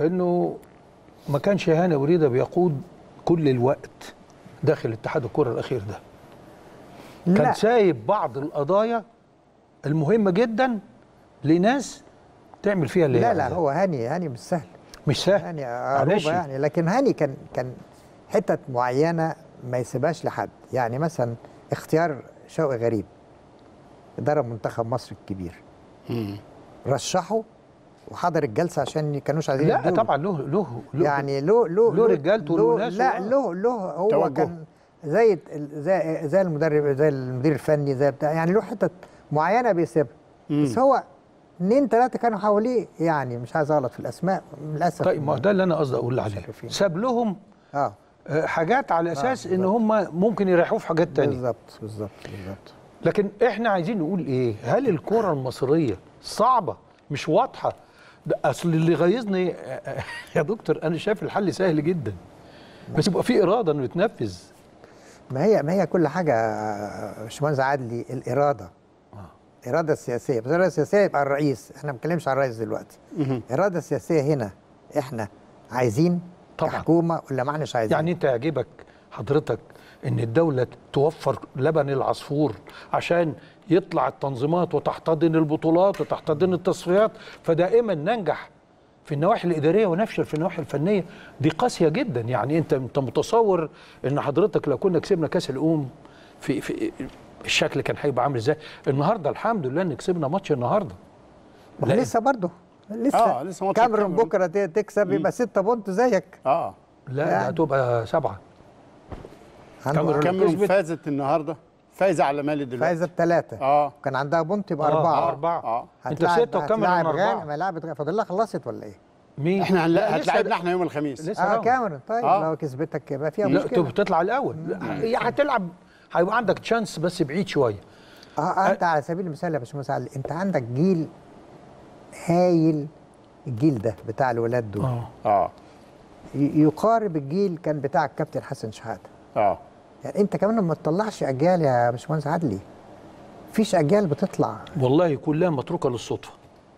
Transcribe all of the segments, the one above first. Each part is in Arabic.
انه ما كانش هاني وريده بيقود كل الوقت داخل اتحاد الكره الاخير ده. لا. كان سايب بعض القضايا المهمه جدا لناس تعمل فيها اللي لا لا ده. هو هاني مش سهل هاني عروبه يعني، لكن هاني كان حتت معينه ما يسيبهاش لحد. يعني مثلا اختيار شوقي غريب اداره منتخب مصر الكبير رشحه وحضر الجلسه عشان ما كانوش عايزين. لا طبعا له يعني له رجالته وناسه. لا له هو توجه. كان زي المدرب زي المدير الفني زي بتاع يعني له حتت معينه بيسيبها، بس هو 2 3 كانوا حواليه يعني مش عايز اغلط في الاسماء للاسف. طيب ما ده اللي انا قصدي اقول عليه، ساب لهم حاجات على اساس ان هم ممكن يريحوه في حاجات ثانيه. بالظبط. لكن احنا عايزين نقول ايه؟ هل الكره المصريه صعبه مش واضحه؟ اصل اللي غيظني يا دكتور انا شايف الحل سهل جدا، بس يبقى في اراده انه يتنفذ. ما هي كل حاجه يا باشمهندس عادلي الاراده. اراده سياسيه، بس الاراده السياسيه يبقى الرئيس، احنا ما بنتكلمش عن الرئيس دلوقتي. اراده سياسيه هنا احنا عايزين طبعا كحكومه ولا ما احناش عايزين. يعني انت يعجبك حضرتك ان الدوله توفر لبن العصفور عشان يطلع التنظيمات وتحتضن البطولات وتحتضن التصفيات، فدائما ننجح في النواحي الاداريه ونفشل في النواحي الفنيه. دي قاسيه جدا. يعني انت متصور ان حضرتك لو كنا كسبنا كاس الامم في الشكل كان هيبقى عامل ازاي؟ النهارده الحمد لله ان كسبنا ماتش النهارده. لسه برضه لسه كاميرون بكره تكسب يبقى 6 بونت زيك. لا هتبقى 7. كاميرون فازت النهارده، فايزه على مالي دلوقتي، فايزه ب3 كان عندها بونت يبقى 4. انت 6 وكاميرون 4 ما لعبت فاضل لها، خلصت ولا ايه؟ مين؟ احنا هتلاعبنا احنا يوم الخميس. كاميرون طيب لو كسبتك يبقى فيها مشكله، بتطلع الاول. هي هتلعب هيبقى عندك تشانس بس بعيد شويه. انت على سبيل المثال يا باشمهندس علي، انت عندك جيل هايل، الجيل ده بتاع الولاد دول يقارب الجيل كان بتاع الكابتن حسن شحاته. يعني انت كمان ما تطلعش اجيال يا باشمهندس عدلي، مفيش اجيال بتطلع والله، كلها متروكه للصدفه.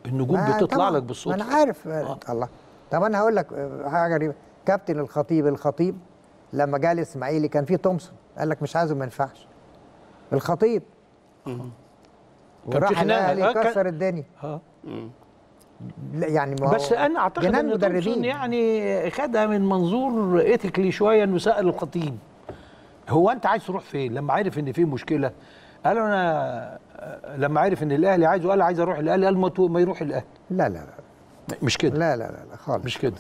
النجوم بتطلع لك بالصدفه. انا عارف. الله. طب انا هقول لك حاجه غريبه، كابتن الخطيب لما جه الاسماعيلي كان في تومسون، قال لك مش عايزه ما ينفعش. الخطيب راح الاهلي كسر الدنيا. يعني بس انا اعتقد ان تومسون يعني خدها من منظور ايثيكلي شويه، انه سال الخطيب هو انت عايز تروح فين؟ لما عرف ان في مشكله قال له انا، لما عرف ان الاهلي عايزه قال عايز اروح الاهلي، قال ما يروح الاهلي. لا مش كده. لا خالص مش كده.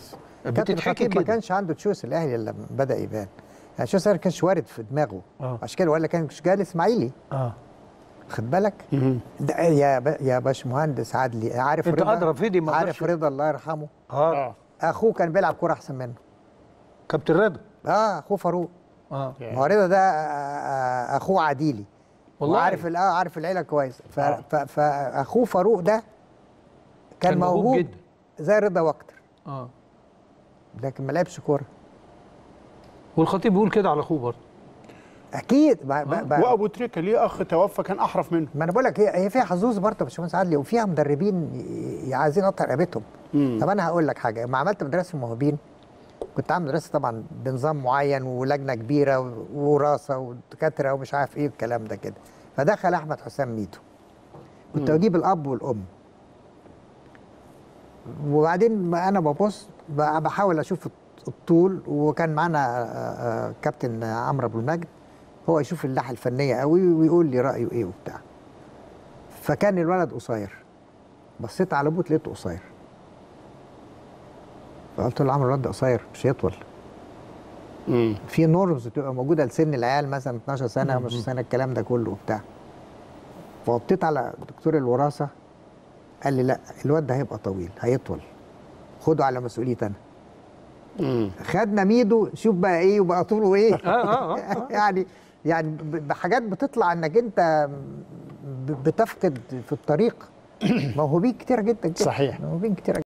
بتتحكي كده. ما كانش عنده تشويس الاهلي الا لما بدا يبان، يعني تشويس الاهلي كانش وارد في دماغه. عشان كده ولا كان جاي الاسماعيلي. خد بالك؟ ده يا باشمهندس عادلي، عارف رضا؟ انت اضرب فيدي ما عارف رضا الله يرحمه. اخوه كان بيلعب كوره احسن منه. كابتن رضا. اخوه فاروق. ما هو رضا ده اخوه عديلي والله، عارف العيله كويس. فاخوه فاروق ده كان موهوب جدا زي رضا واكتر، لكن ما لعبش كوره. والخطيب بيقول كده على اخوه برضه اكيد. وابو تريكه ليه اخ توفى كان احرف منه. ما انا بقول لك هي فيها حظوظ برضه يا باشمهندس عادلي، وفيها مدربين عايزين اقطع رقبتهم. طب انا هقول لك حاجه، لما عملت مدرسه الموهوبين كنت عامل مدرسه طبعا بنظام معين ولجنه كبيره وراسه ودكاتره ومش عارف ايه والكلام ده كده، فدخل احمد حسام ميدو. كنت بجيب الاب والام، وبعدين انا ببص بحاول اشوف الطول، وكان معانا كابتن عمرو أبو المجد هو يشوف الناحيه الفنيه قوي ويقول لي رايه ايه وبتاع. فكان الولد قصير، بصيت على ابوه لقيته قصير، فقلت له عمرو الولد قصير مش هيطول. في نورمز بتبقى موجوده لسن العيال مثلا 12 سنه 15 سنه الكلام ده كله وبتاع. فوطيت على دكتور الوراثه قال لي لا الواد ده هيبقى طويل هيطول، خده على مسؤوليتي انا. خدنا ميدو، شوف بقى ايه وبقى طوله ايه. يعني بحاجات بتطلع انك انت بتفقد في الطريق موهوبين كتير جدا. صحيح موهوبين كتير.